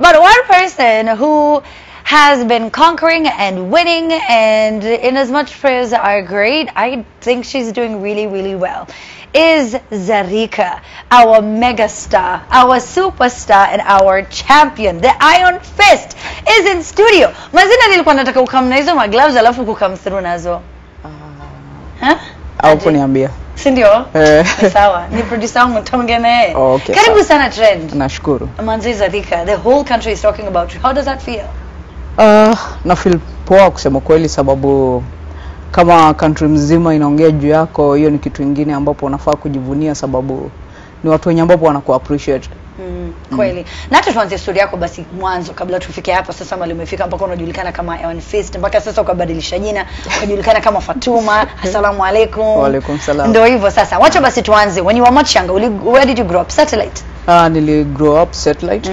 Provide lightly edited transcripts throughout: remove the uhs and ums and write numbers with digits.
But one person who has been conquering and winning, and in as much prayers are great, I think she's doing really, really well, is Zarika, our megastar, our superstar, and our champion. The Iron Fist is in studio. Mazina nilikuwa nataka ukam na hizo magloves alafu ukam through nazo. Au kuniambia. Si ndio? Ni sawa. Ni producer wangu mtu mwingine. Okay. Karibu sana Trend. Nashukuru. Manzi Zarika, the whole country is talking about you. How does that feel? Na feel poa kusema kweli sababu kama country mzima inaongea juu yako, hiyo ni kitu kingine ambapo unafaa kujivunia sababu ni watu wenye ambapo wanaku appreciate. Kweli. Na tuanze story yako basi mwanzo kabla tufike hapa sasa mali umefika mpaka unajulikana kama Iron Fist, mpaka sasa ukabadilisha jina, unajulikana kama Fatuma. Asalamu alaykum. Wa alaykum salam. Ndio hivyo sasa. Wacha basi tuanze. When you were much younger, where did you grow up? Satellite. Nili grow up Satellite.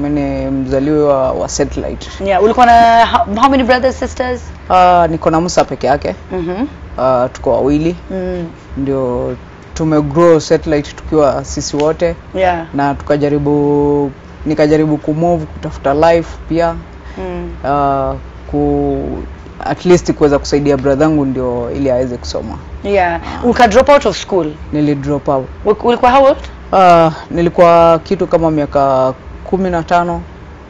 Mimi mzaliwa wa Satellite. Yeah, ulikuwa na how many brothers sisters? Niko na Musa peke yake. Tuko wawili. Ndio tumegrow Satellite tukiwa sisi wote. Yeah. Na nikajaribu kumove kutafuta life pia. At least kuweza kusaidia bradhangu ndio ili aweze kusoma. Yeah. Uka drop out of school? Nili drop out. Ulikuwa how old? Nilikuwa kitu kama miaka 15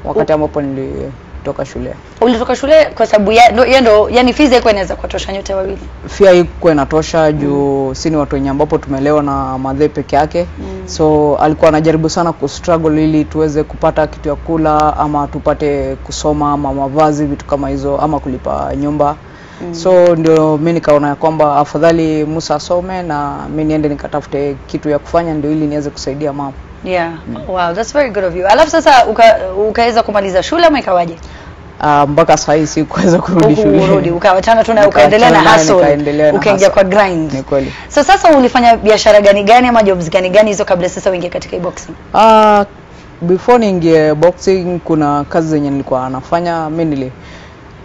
wakati ambapo nilitoka shule. Ulitoka shule kwa sababu yendo yani fees yako inaweza kutosha nyote wawili. Fia iko inatosha juu sini watu wenye ambapo tumelewa na madhe peke yake. So alikuwa anajaribu sana kustruggle ili tuweze kupata kitu ya kula ama tupate kusoma ama mavazi vitu kama hizo ama kulipa nyumba. So ndio mimi nikaona ya kwamba afadhali Musa asome na mimi niende nikatafute kitu ya kufanya ndio ili niweze kusaidia mama. Yeah. Wow, that's very good of you. Alafu sasa ukaweza kumaliza shule ama ikawaje? Mpaka sasa hivi sikuweza kurudi shule. Kurudi ukawachana tu na ukaendelea na hustle. Ukaingia kwa grind. Ni kweli. So sasa ulifanya biashara gani ama jobs gani hizo kabla sasa uingie katika boxing? Before niingie boxing kuna kazi zenye nilikuwa nafanya mimi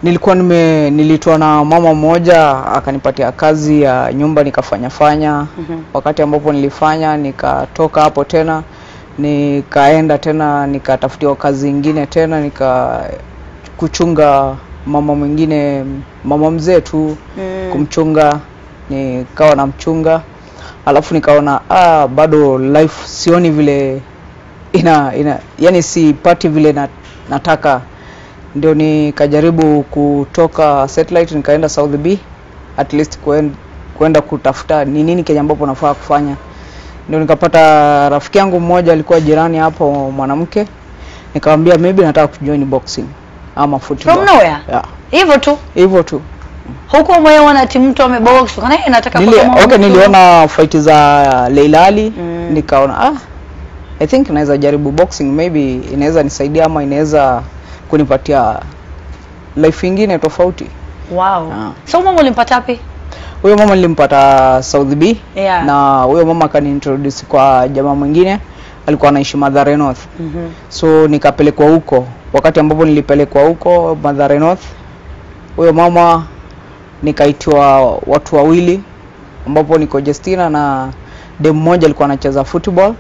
nilikuwa nilitoa na mama mmoja akanipatia kazi ya nyumba nikafanya. Wakati ambapo nilifanya nikatoka hapo tena nikaenda tena nikatafutiwa kazi nyingine tena kuchunga mama mwingine, mama mzee tu. Kumchunga nikawa namchunga alafu nikaona bado life sioni vile yani sipati vile nataka. Ndio nikajaribu kutoka Satellite nikaenda South B at least kuenda kutafuta ni nini kile ambacho nafaa kufanya. Ndio nikapata rafiki yangu mmoja alikuwa jirani hapo mwanamke nikamwambia maybe nataka kujoin boxing ama football. From nowhere. Yeah. Hivyo tu. Hivyo tu. Huko mwe wana timu mtu amebox kana nataka kama okay niliona fight za Laila Ali nikaona I think naweza jaribu boxing maybe inaweza nisaidia ama inaweza kunipatia life ingine tofauti. Wow. So mama ulimpata wapi? Huyo mama nilimpata South B. Yeah. Na huyo mama kaniintroduce kwa jamaa mwingine alikuwa anaishi Madhare North. So nikapelekwa huko. Wakati ambapo nilipelekwa huko Madhare North, huyo mama nikaitwa watu wawili ambapo niko Justina na demu mmoja alikuwa anacheza football.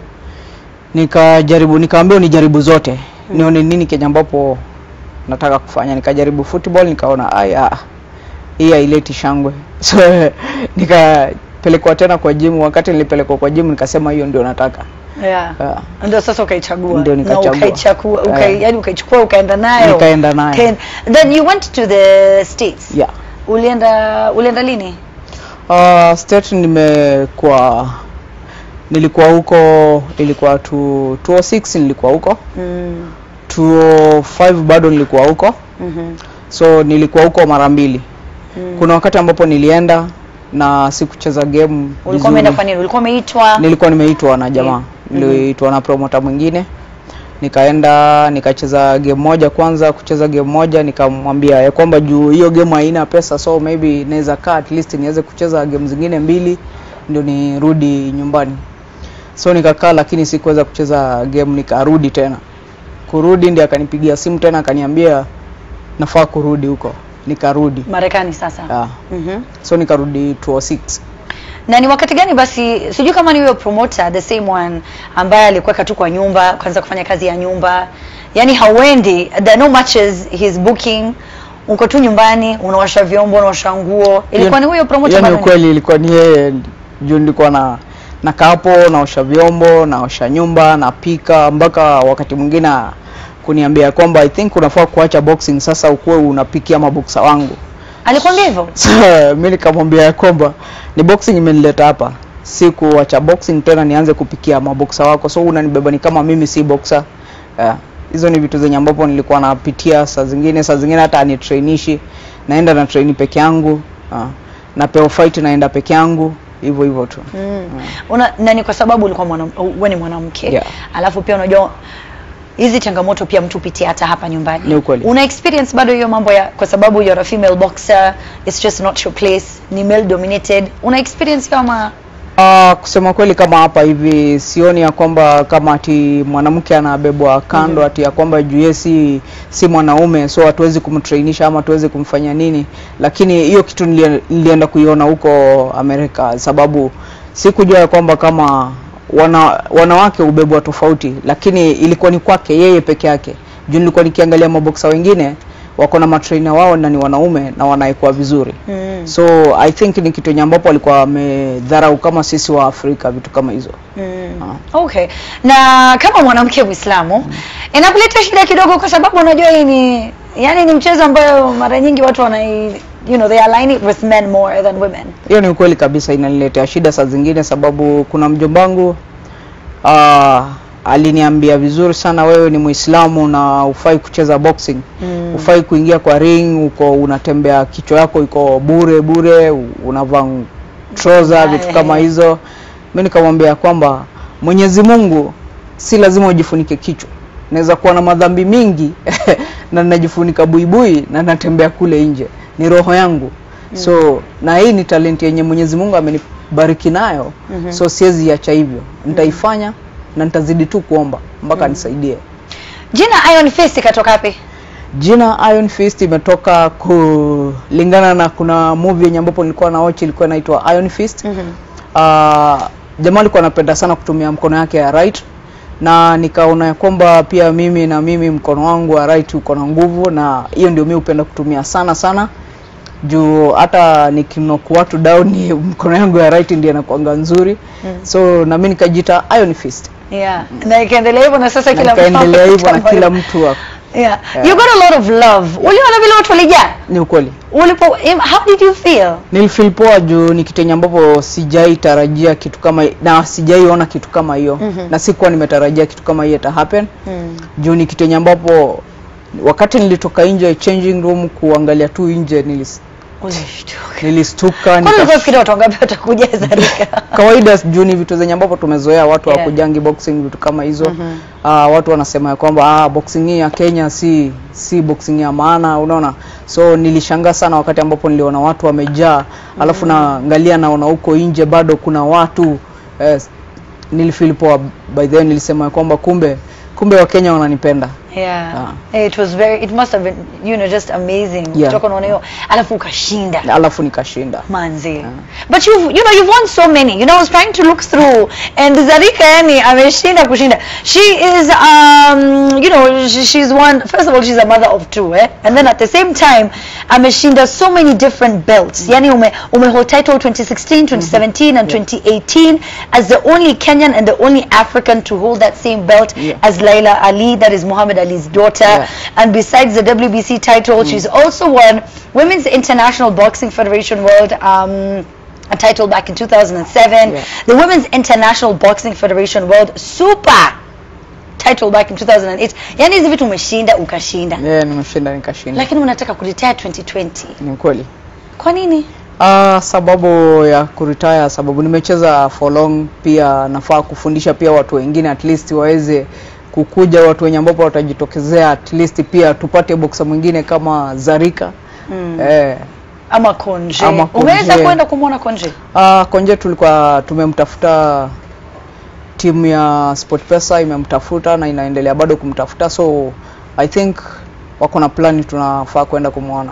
Nikaambia nijaribu zote. Nione nini kile ambapo nataka kufanya. Nikajaribu football nikaona hii haileti shangwe. So nikapelekwa tena kwa gym. Wakati nilipelekwa kwa gym nikasema hiyo ndio nataka. Yeah. Ndio sasa ukaichagua. Ndio nikachagua. Yaani ukaichukua ukaenda nayo. Nikaenda nayo. Then you went to the States. Yeah. Ulienda lini? State nilikuwa huko, nilikuwa 2006 nilikuwa huko. 2005 bado nilikuwa huko. So nilikuwa huko mara mbili. Kuna wakati ambapo nilienda na sikucheza game. Ulikuwa umeenda kwa nini? Ulikuwa umeitwa? Nilikuwa nimeitwa na jamaa. Niliitwa na promoter mwingine. Nikaenda nikacheza game moja kwanza, kucheza game moja nikamwambia ya kwamba juu hiyo game haina pesa so maybe naweza kaa at least niweze kucheza game zingine mbili ndio nirudi nyumbani. So nikakaa lakini sikuweza kucheza game nikarudi tena. Kurudi ndiye akanipigia simu tena akaniambia nafaa kurudi huko. Nikarudi. Marekani sasa. Yeah. So nikarudi 2006. Na ni wakati gani basi sijui kama ni huyo promoter the same one ambaye alikuwa katu kwa nyumba, kwanza kufanya kazi ya nyumba. yani hauendi, there are no matches he's booking, uko tu nyumbani, unaosha vyombo, unaosha nguo. Ilikuwa ni huyo promoter bana? Yaani kweli ilikuwa ni yeye, juu nilikuwa na kapo, naosha vyombo, naosha nyumba, napika, mpaka wakati mwingine kuniambia kwamba I think unafaa kuacha boxing sasa ukue unapikia maboksa wangu. Alikwambia hivyo? Mimi nikamwambia kwamba ni boxing imenileta hapa. Siku acha boxing tena nianze kupikia maboksa wako. So unanibeba ni kama mimi si boxer. Hizo ni vitu zenye ambapo nilikuwa napitia saa zingine hata ni trainishi. Naenda na traini peke yangu. Na peo fight naenda peke yangu. Hivyo hivyo tu. Na ni kwa sababu ulikuwa wewe ni mwanamke. Yeah. Alafu pia unajua hizi changamoto pia mtu pitia hata hapa nyumbani. Una experience bado hiyo mambo ya kwa sababu you're a female boxer, it's just not your place, ni male dominated. Una experience kama kusema kweli kama hapa hivi sioni ya kwamba kama ati mwanamke anabebwa kando ati ya kwamba juu si mwanaume, so hatuwezi kumtrainisha ama hatuwezi kumfanya nini. Lakini hiyo kitu nilienda kuiona huko Amerika, sababu sikujua ya kwamba kama wanawake ubebwa tofauti, lakini ilikuwa ni kwake yeye peke yake. Juu nilikuwa nikiangalia maboksa wengine wako na matrainer wao na ni wanaume na wanaikuwa vizuri. So I think ni kitu nyambapo alikuwa amedharau kama sisi wa Afrika vitu kama hizo. Okay. Na kama mwanamke Muislamu, inakuleta shida kidogo kwa sababu unajua ni yani ni mchezo ambao mara nyingi watu they align it with men more than women. Hiyo ni ukweli kabisa, inaniletea shida saa zingine sababu kuna mjombangu aliniambia vizuri sana, wewe ni Muislamu na hufai kucheza boxing. Hufai kuingia kwa ring, uko unatembea kichwa yako iko bure, unavaa trouser vitu kama hizo. Mimi nikamwambia kwamba Mwenyezi Mungu si lazima ujifunike kichwa. Naweza kuwa na madhambi mingi na ninajifunika buibui na natembea kule nje. Ni roho yangu. So na hii ni talenti yenye Mwenyezi Mungu amenibariki nayo. So siwezi iacha hivyo. Nitaifanya na nitazidi tu kuomba mpaka nisaidie. Jina Iron Fist katoka wapi? Jina Iron Fist imetoka kulingana na kuna movie yenye ambapo nilikuwa na watch ilikuwa inaitwa Iron Fist. Jamaa alikuwa anapenda sana kutumia mkono yake ya right, na nikaona kwamba pia mimi mkono wangu wa right uko na nguvu, na hiyo ndio mimi hupenda kutumia sana. Juu hata nikinokuwa tu down ni mkono yangu ya right ndiye anakuanga nzuri. So na mimi nikajiita Iron Fist. Na ikaendelea hivyo na sasa kila mtu You got a lot of love. Uliona vile watu walijaa? Ni ukweli. How did you feel? Nilifeel poa juu ni kitu ambapo sijai tarajia kitu kama na sijaiona kitu kama hiyo. Na sikuwa nimetarajia kitu kama hiyo ita happen. Juu ni kitu ambapo wakati nilitoka nje changing room kuangalia tu nje nilistuka. Kwa nini unafikiri watu wangapi watakuja Zarika? Kawaida juu ni vitu zenye ambapo tumezoea watu hawakujangi boxing vitu kama hizo. Watu wanasema kwamba boxing ya Kenya si boxing ya maana, unaona. So nilishangaa sana wakati ambapo niliona watu wamejaa, alafu naangalia naona huko nje bado kuna watu. Nilifeel poa, by then nilisema kwamba kumbe wa Kenya wananipenda. It must have been just amazing. Kutoka unaona hiyo alafu ukashinda. Alafu nikashinda. Manzi. But you've won so many. I was trying to look through and Zarika yani ameshinda kushinda. She is she's won, first of all she's a mother of two, and then at the same time ameshinda so many different belts. Yani umeheld title 2016, 2017 and 2018 as the only Kenyan and the only African to hold that same belt as Laila Ali, that is Mohammed Ali's daughter. And besides the WBC title, she's also won Women's International Boxing Federation World a title back in 2007, the Women's International Boxing Federation World Super title back in 2008. Yani hizi vitu umeshinda ukashinda. Nimeshinda nikashinda. Lakini unataka kuretire 2020. Ni kweli. Kwa nini? Sababu ya kuretire, sababu nimecheza for long, pia nafaa kufundisha pia watu wengine at least waweze kukuja watu wenye ambapo watajitokezea at least pia tupate boxer mwingine kama Zarika. Ama Konje. Umeweza kwenda kumuona Konje? Konje tulikuwa tumemtafuta, timu ya Sportpesa imemtafuta na inaendelea bado kumtafuta, so I think wako na plani tunafaa kwenda kumuona.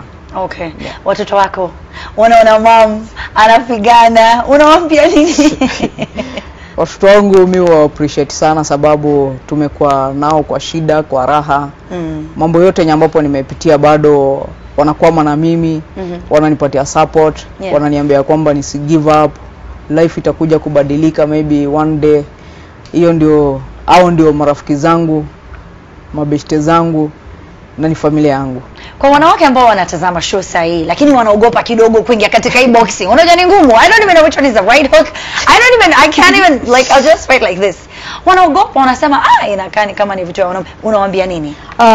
Watoto wako wanaona mom anapigana, unawaambia nini? Watoto wangu mimi wa appreciate sana sababu tumekuwa nao kwa shida, kwa raha. Mambo yote ambapo nimepitia bado wanakwama na mimi, wananipatia support, wananiambia kwamba nisi give up, life itakuja kubadilika maybe one day. Hiyo ndio au ndio marafiki zangu, mabeshte zangu na ni familia yangu. Kwa wanawake ambao wanatazama show sahi lakini wanaogopa kidogo kuingia katika hii boxing. Unajua ni ngumu. I don't even know which one is the right hook. I can't even like I'll just fight like this. Wanaogopa wanasema inakaa ni kama ni vitu vya wanaume. Unawaambia nini?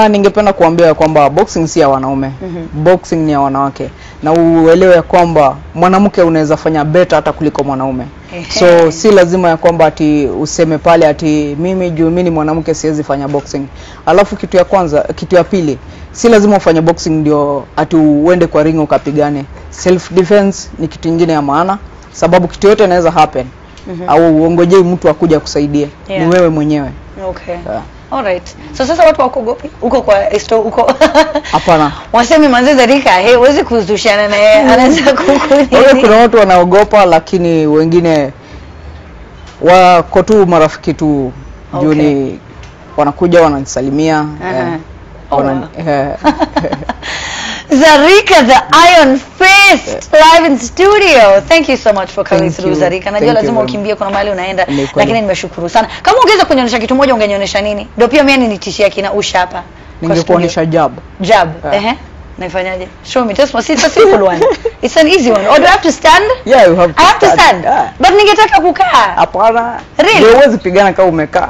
Ningependa kuambia kwamba boxing si ya wanaume. Boxing ni ya wanawake. Na uelewe kwamba mwanamke unaweza fanya better hata kuliko mwanaume. So si lazima ya kwamba ati useme pale ati mimi juu mimi ni mwanamke siwezi fanya boxing. Alafu kitu ya kwanza, kitu ya pili, si lazima ufanye boxing ndio ati uende kwa ringo ukapigane. Self defense ni kitu kingine ya maana sababu kitu yote inaweza happen. Au uongoje mtu akuja kusaidia. Ni wewe mwenyewe. All right. So sasa watu wakogopi? Uko kwa store uko. Hapana. Wasemi manze Zarika, hey uwezi kuzushana na yeye. Anaweza kukuni. Wewe kuna watu wanaogopa lakini wengine wako tu marafiki tu. Juni wanakuja wananisalimia. Zarika, the Iron Fist, live in studio. Thank you so much for coming through, Zarika. Najua lazima ukimbie kuna mahali unaenda, lakini nimeshukuru sana. Kama ungeweza kunionyesha kitu moja ungeonyesha nini? Ndio pia mimi nitishia kina Usha hapa. Ningekuonyesha jab. Jab. Naifanyaje? Show me. Just it's a simple one. It's an easy one. Or do I have to stand? Yeah, you have to. I have to stand. But ningetaka kukaa. Hapana. Really? Huwezi pigana kama umekaa.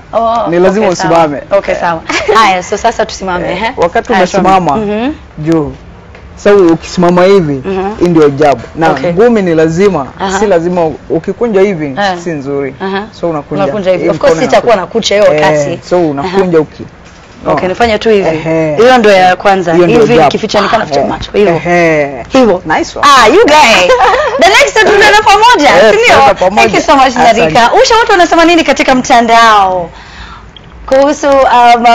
Ni lazima usimame. Okay, sawa. Haya, so sasa tusimame, Wakati umesimama, juu sasa ukisimama hivi ndio ajabu na ngumi ni lazima si lazima ukikunja hivi si nzuri so unakunja hivi of course sitakuwa na kucha hiyo wakati so unakunja uki nifanya tu hivi hiyo ndio ya kwanza hivi kificha nikana ficha macho hivyo hivyo nice one you guys the next time tunaenda pamoja sio thank you so much Zarika. Usha watu wanasema nini katika mtandao kuhusu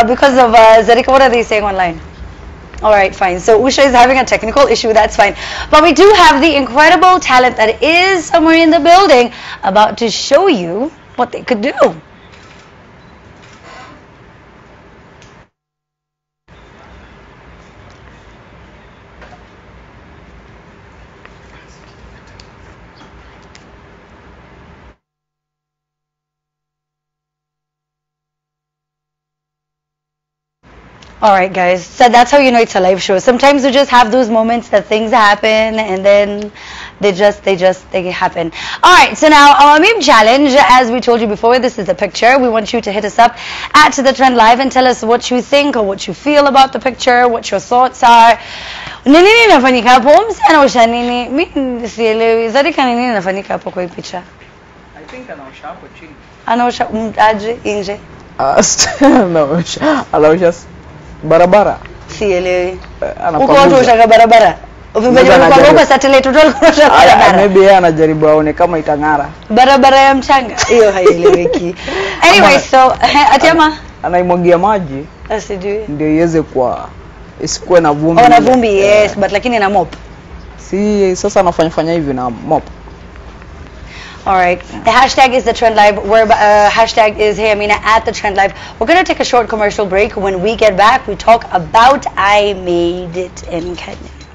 because of Zarika, what are they saying online? All right, fine. So Usha is having a technical issue, that's fine. But we do have the incredible talent that is somewhere in the building about to show you what they could do. Alright guys, so that's how you know it's a live show. Sometimes you just have those moments that things happen and then they happen. Alright, so now our meme challenge, as we told you before, this is the picture. We want you to hit us up at The Trend Live and tell us what you think or what you feel about the picture, what your thoughts are. Nini nafanyika hapo? Msanaosha nini? Mimi sielewi. Zarika nini nafanyika hapo kwa hii picha? I think anaosha hapo chini. Anaosha aje nje? Anaosha barabara. Sielewi. Uko watu ushaka barabara. Uvimeja kwa boka satellite total kunosha barabara. Maybe yeye anajaribu aone kama itang'ara. Barabara ya mchanga. Hiyo haieleweki. Anyway, so atiama anaimwagia maji. Asijui. Ndio iweze kwa isikuwe na vumbi. Ona vumbi, yes, but lakini na mop. Si sasa anafanya hivi na mop. All right. The hashtag is The Trend Live. Hashtag is Hey Amina at The Trend Live. We're going to take a short commercial break. When we get back, we talk about I Made It in Kenya.